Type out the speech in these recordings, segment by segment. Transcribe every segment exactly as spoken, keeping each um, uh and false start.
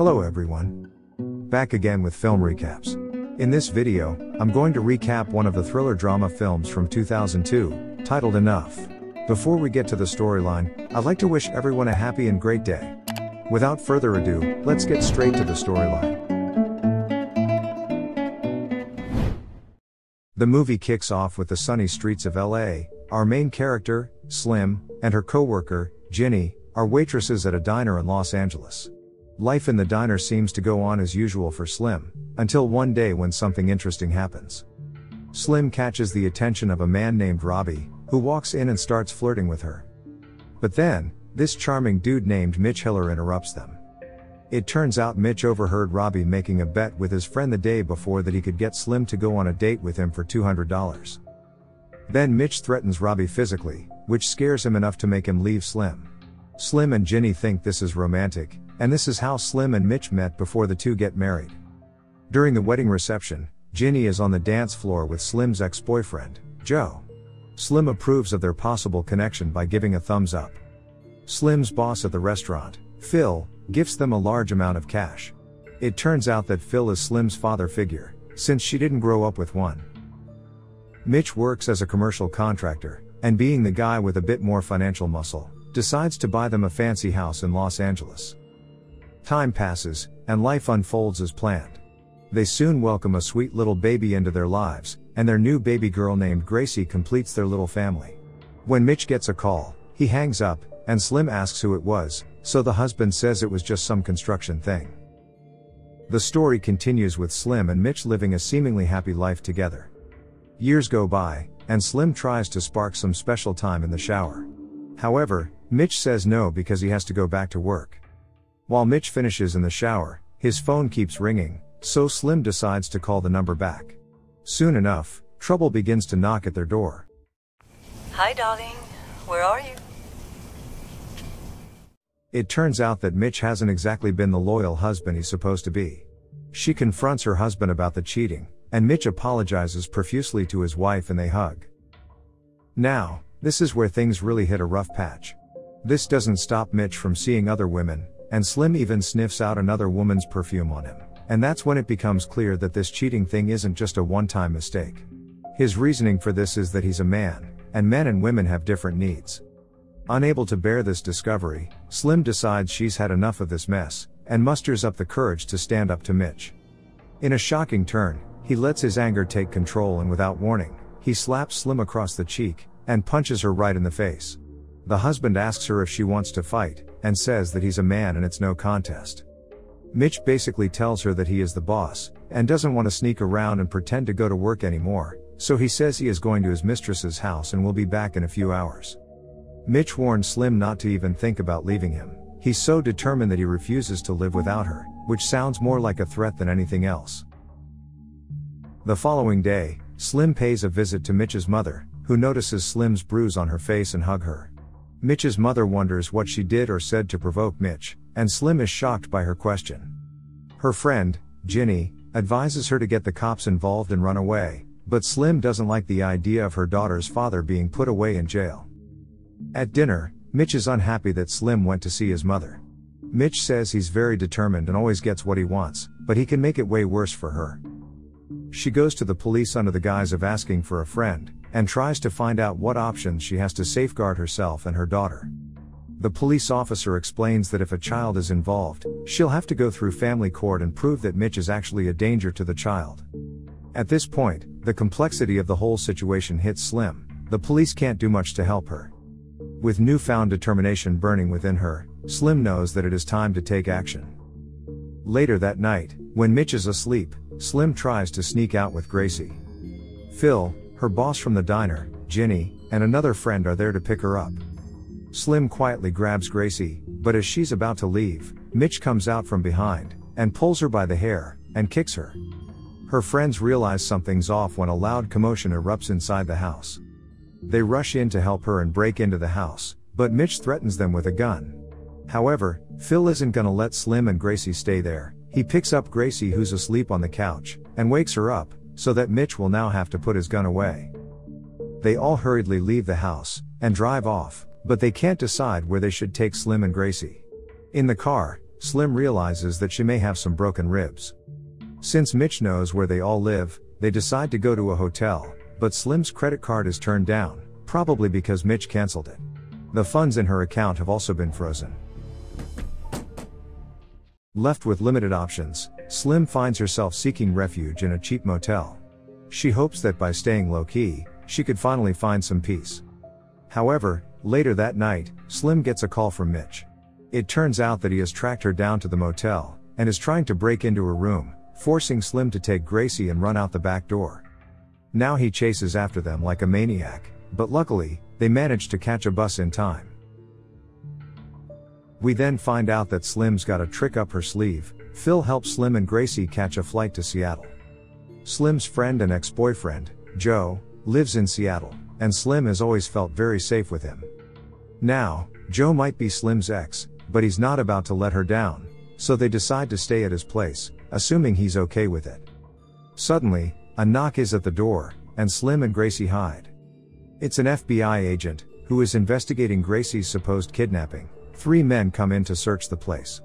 Hello everyone. Back again with Film Recaps. In this video, I'm going to recap one of the thriller drama films from two thousand two, titled Enough. Before we get to the storyline, I'd like to wish everyone a happy and great day. Without further ado, let's get straight to the storyline. The movie kicks off with the sunny streets of L A. Our main character, Slim, and her co-worker, Ginny, are waitresses at a diner in Los Angeles. Life in the diner seems to go on as usual for Slim, until one day when something interesting happens. Slim catches the attention of a man named Robbie, who walks in and starts flirting with her. But then, this charming dude named Mitch Hiller interrupts them. It turns out Mitch overheard Robbie making a bet with his friend the day before that he could get Slim to go on a date with him for two hundred dollars. Then Mitch threatens Robbie physically, which scares him enough to make him leave Slim. Slim and Ginny think this is romantic, and this is how Slim and Mitch met before the two get married. During the wedding reception, Ginny is on the dance floor with Slim's ex-boyfriend, Joe. Slim approves of their possible connection by giving a thumbs up. Slim's boss at the restaurant, Phil, gifts them a large amount of cash. It turns out that Phil is Slim's father figure, since she didn't grow up with one. Mitch works as a commercial contractor, and being the guy with a bit more financial muscle, decides to buy them a fancy house in Los Angeles. Time passes, and life unfolds as planned. They soon welcome a sweet little baby into their lives, and their new baby girl named Gracie completes their little family. When Mitch gets a call, he hangs up, and Slim asks who it was, so the husband says it was just some construction thing. The story continues with Slim and Mitch living a seemingly happy life together. Years go by, and Slim tries to spark some special time in the shower. However, Mitch says no because he has to go back to work. While Mitch finishes in the shower, his phone keeps ringing, so Slim decides to call the number back. Soon enough, trouble begins to knock at their door. Hi, darling. Where are you? It turns out that Mitch hasn't exactly been the loyal husband he's supposed to be. She confronts her husband about the cheating, and Mitch apologizes profusely to his wife and they hug. Now, this is where things really hit a rough patch. This doesn't stop Mitch from seeing other women, and Slim even sniffs out another woman's perfume on him, and that's when it becomes clear that this cheating thing isn't just a one-time mistake. His reasoning for this is that he's a man, and men and women have different needs. Unable to bear this discovery, Slim decides she's had enough of this mess, and musters up the courage to stand up to Mitch. In a shocking turn, he lets his anger take control, and without warning, he slaps Slim across the cheek, and punches her right in the face. The husband asks her if she wants to fight, and says that he's a man and it's no contest. Mitch basically tells her that he is the boss, and doesn't want to sneak around and pretend to go to work anymore, so he says he is going to his mistress's house and will be back in a few hours. Mitch warns Slim not to even think about leaving him. He's so determined that he refuses to live without her, which sounds more like a threat than anything else. The following day, Slim pays a visit to Mitch's mother, who notices Slim's bruise on her face and hugs her. Mitch's mother wonders what she did or said to provoke Mitch, and Slim is shocked by her question. Her friend, Ginny, advises her to get the cops involved and run away, but Slim doesn't like the idea of her daughter's father being put away in jail. At dinner, Mitch is unhappy that Slim went to see his mother. Mitch says he's very determined and always gets what he wants, but he can make it way worse for her. She goes to the police under the guise of asking for a friend, and tries to find out what options she has to safeguard herself and her daughter. The police officer explains that if a child is involved, she'll have to go through family court and prove that Mitch is actually a danger to the child. At this point, the complexity of the whole situation hits Slim. The police can't do much to help her. With newfound determination burning within her, Slim knows that it is time to take action. Later that night, when Mitch is asleep, Slim tries to sneak out with Gracie. Phil, her boss from the diner, Ginny, and another friend are there to pick her up. Slim quietly grabs Gracie, but as she's about to leave, Mitch comes out from behind, and pulls her by the hair, and kicks her. Her friends realize something's off when a loud commotion erupts inside the house. They rush in to help her and break into the house, but Mitch threatens them with a gun. However, Phil isn't gonna let Slim and Gracie stay there. He picks up Gracie, who's asleep on the couch, and wakes her up, so that Mitch will now have to put his gun away. They all hurriedly leave the house, and drive off, but they can't decide where they should take Slim and Gracie. In the car, Slim realizes that she may have some broken ribs. Since Mitch knows where they all live, they decide to go to a hotel, but Slim's credit card is turned down, probably because Mitch canceled it. The funds in her account have also been frozen. Left with limited options, Slim finds herself seeking refuge in a cheap motel. She hopes that by staying low-key, she could finally find some peace. However, later that night, Slim gets a call from Mitch. It turns out that he has tracked her down to the motel, and is trying to break into her room, forcing Slim to take Gracie and run out the back door. Now he chases after them like a maniac, but luckily, they manage to catch a bus in time. We then find out that Slim's got a trick up her sleeve. Phil helps Slim and Gracie catch a flight to Seattle. Slim's friend and ex-boyfriend, Joe, lives in Seattle, and Slim has always felt very safe with him. Now, Joe might be Slim's ex, but he's not about to let her down, so they decide to stay at his place, assuming he's okay with it. Suddenly, a knock is at the door, and Slim and Gracie hide. It's an F B I agent, who is investigating Gracie's supposed kidnapping. Three men come in to search the place.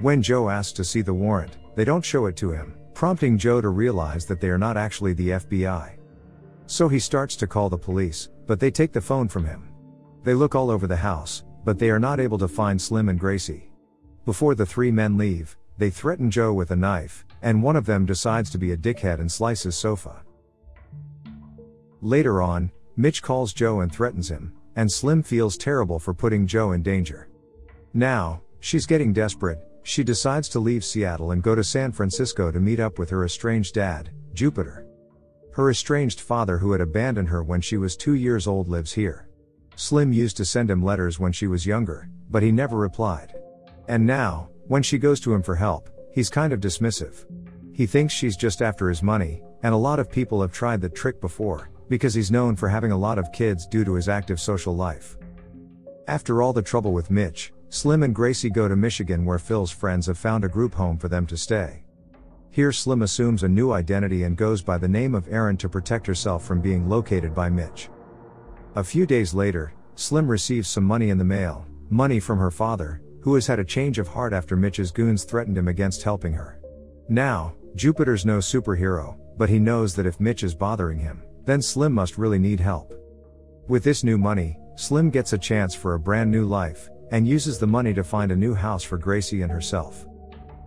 When Joe asks to see the warrant, they don't show it to him, prompting Joe to realize that they are not actually the F B I. So he starts to call the police, but they take the phone from him. They look all over the house, but they are not able to find Slim and Gracie. Before the three men leave, they threaten Joe with a knife, and one of them decides to be a dickhead and slices his sofa. Later on, Mitch calls Joe and threatens him, and Slim feels terrible for putting Joe in danger. Now, she's getting desperate. She decides to leave Seattle and go to San Francisco to meet up with her estranged dad, Jupiter. Her estranged father, who had abandoned her when she was two years old, lives here. Slim used to send him letters when she was younger, but he never replied. And now, when she goes to him for help, he's kind of dismissive. He thinks she's just after his money, and a lot of people have tried the trick before, because he's known for having a lot of kids due to his active social life. After all the trouble with Mitch, Slim and Gracie go to Michigan, where Phil's friends have found a group home for them to stay. Here Slim assumes a new identity and goes by the name of Aaron to protect herself from being located by Mitch. A few days later, Slim receives some money in the mail, money from her father, who has had a change of heart after Mitch's goons threatened him against helping her. Now, Jupiter's no superhero, but he knows that if Mitch is bothering him, then Slim must really need help. With this new money, Slim gets a chance for a brand new life, and uses the money to find a new house for Gracie and herself.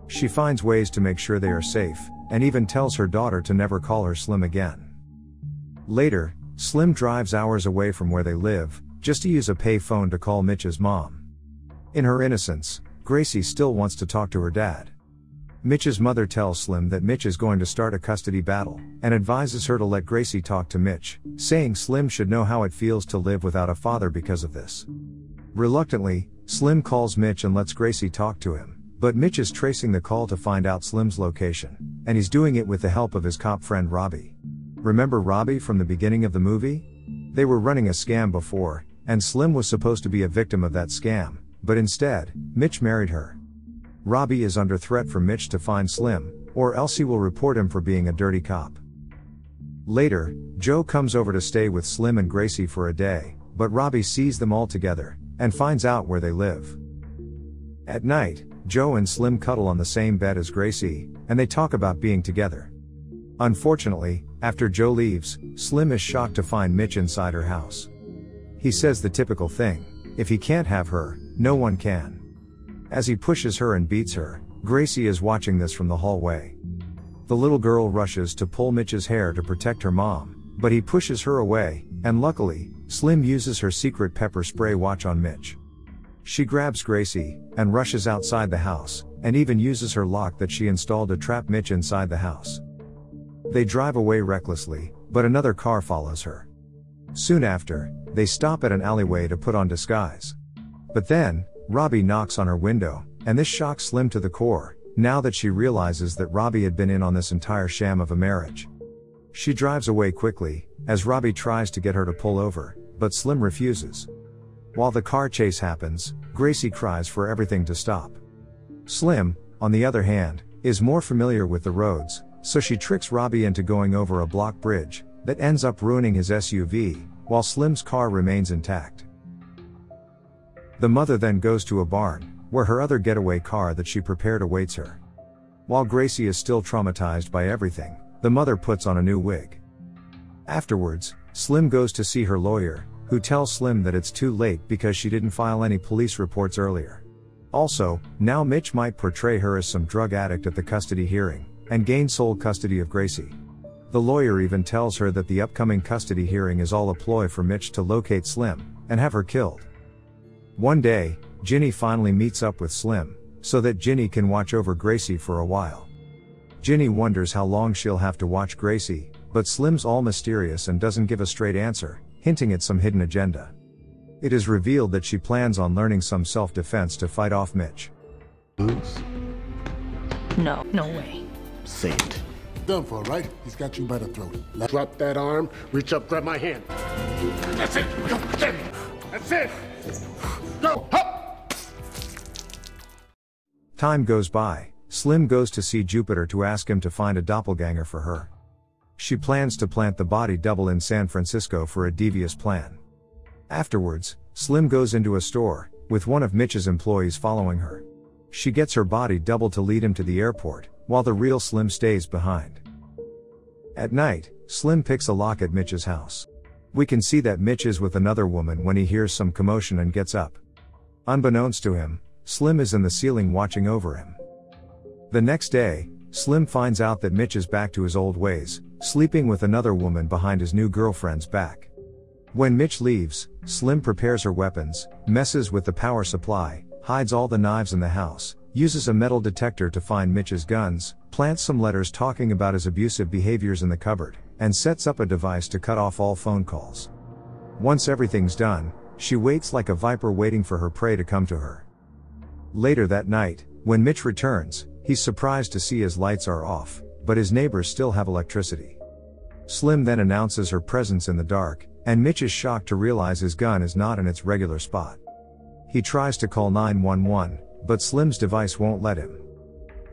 She finds ways to make sure they are safe, and even tells her daughter to never call her Slim again. Later, Slim drives hours away from where they live, just to use a pay phone to call Mitch's mom. In her innocence, Gracie still wants to talk to her dad. Mitch's mother tells Slim that Mitch is going to start a custody battle, and advises her to let Gracie talk to Mitch, saying Slim should know how it feels to live without a father because of this. Reluctantly, Slim calls Mitch and lets Gracie talk to him, but Mitch is tracing the call to find out Slim's location, and he's doing it with the help of his cop friend Robbie. Remember Robbie from the beginning of the movie? They were running a scam before, and Slim was supposed to be a victim of that scam, but instead, Mitch married her. Robbie is under threat from Mitch to find Slim, or else he will report him for being a dirty cop. Later, Joe comes over to stay with Slim and Gracie for a day, but Robbie sees them all together, and finds out where they live. At night, Joe and Slim cuddle on the same bed as Gracie, and they talk about being together. Unfortunately, after Joe leaves, Slim is shocked to find Mitch inside her house. He says the typical thing, if he can't have her, no one can. As he pushes her and beats her, Gracie is watching this from the hallway. The little girl rushes to pull Mitch's hair to protect her mom, but he pushes her away, and luckily, Slim uses her secret pepper spray watch on Mitch. She grabs Gracie, and rushes outside the house, and even uses her lock that she installed to trap Mitch inside the house. They drive away recklessly, but another car follows her. Soon after, they stop at an alleyway to put on disguise. But then, Robbie knocks on her window, and this shocks Slim to the core, now that she realizes that Robbie had been in on this entire sham of a marriage. She drives away quickly, as Robbie tries to get her to pull over, but Slim refuses. While the car chase happens, Gracie cries for everything to stop. Slim, on the other hand, is more familiar with the roads, so she tricks Robbie into going over a block bridge, that ends up ruining his S U V, while Slim's car remains intact. The mother then goes to a barn, where her other getaway car that she prepared awaits her. While Gracie is still traumatized by everything, the mother puts on a new wig. Afterwards, Slim goes to see her lawyer, who tells Slim that it's too late because she didn't file any police reports earlier. Also, now Mitch might portray her as some drug addict at the custody hearing, and gain sole custody of Gracie. The lawyer even tells her that the upcoming custody hearing is all a ploy for Mitch to locate Slim, and have her killed. One day, Ginny finally meets up with Slim, so that Ginny can watch over Gracie for a while. Ginny wonders how long she'll have to watch Gracie, but Slim's all mysterious and doesn't give a straight answer, hinting at some hidden agenda. It is revealed that she plans on learning some self-defense to fight off Mitch. Oops. No, no way. Say it. Done for, right? He's got you by the throat. Let drop that arm, reach up, grab my hand. That's it! Go, get it! That's it! Go! Hop! Time goes by. Slim goes to see Jupiter to ask him to find a doppelganger for her. She plans to plant the body double in San Francisco for a devious plan. Afterwards, Slim goes into a store, with one of Mitch's employees following her. She gets her body double to lead him to the airport, while the real Slim stays behind. At night, Slim picks a lock at Mitch's house. We can see that Mitch is with another woman when he hears some commotion and gets up. Unbeknownst to him, Slim is in the ceiling watching over him. The next day, Slim finds out that Mitch is back to his old ways, sleeping with another woman behind his new girlfriend's back. When Mitch leaves, Slim prepares her weapons, messes with the power supply, hides all the knives in the house, uses a metal detector to find Mitch's guns, plants some letters talking about his abusive behaviors in the cupboard, and sets up a device to cut off all phone calls. Once everything's done, she waits like a viper waiting for her prey to come to her. Later that night, when Mitch returns, he's surprised to see his lights are off, but his neighbors still have electricity. Slim then announces her presence in the dark, and Mitch is shocked to realize his gun is not in its regular spot. He tries to call nine one one, but Slim's device won't let him.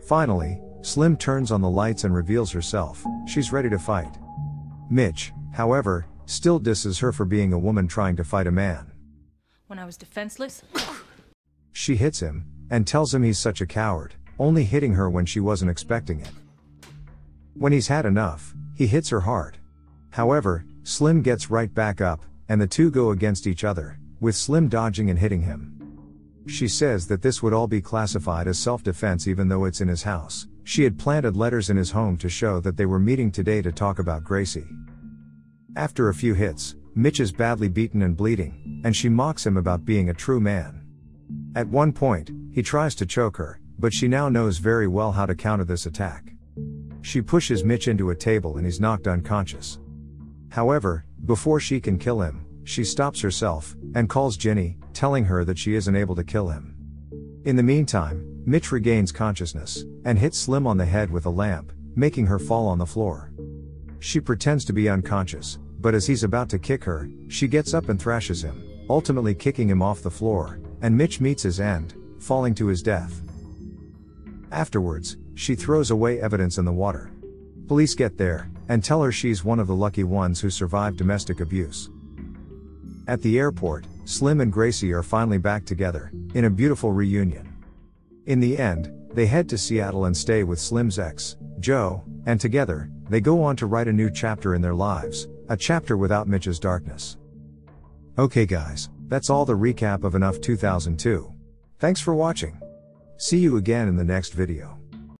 Finally, Slim turns on the lights and reveals herself. She's ready to fight. Mitch, however, still disses her for being a woman trying to fight a man. When I was defenseless, she hits him, and tells him he's such a coward, only hitting her when she wasn't expecting it. When he's had enough, he hits her hard. However, Slim gets right back up, and the two go against each other, with Slim dodging and hitting him. She says that this would all be classified as self-defense even though it's in his house. She had planted letters in his home to show that they were meeting today to talk about Gracie. After a few hits, Mitch is badly beaten and bleeding, and she mocks him about being a true man. At one point, he tries to choke her, but she now knows very well how to counter this attack. She pushes Mitch into a table and he's knocked unconscious. However, before she can kill him, she stops herself, and calls Ginny, telling her that she isn't able to kill him. In the meantime, Mitch regains consciousness, and hits Slim on the head with a lamp, making her fall on the floor. She pretends to be unconscious, but as he's about to kick her, she gets up and thrashes him, ultimately kicking him off the floor, and Mitch meets his end, falling to his death. Afterwards, she throws away evidence in the water. Police get there, and tell her she's one of the lucky ones who survived domestic abuse. At the airport, Slim and Gracie are finally back together, in a beautiful reunion. In the end, they head to Seattle and stay with Slim's ex, Joe, and together, they go on to write a new chapter in their lives, a chapter without Mitch's darkness. Okay guys, that's all the recap of Enough two thousand two. Thanks for watching. See you again in the next video.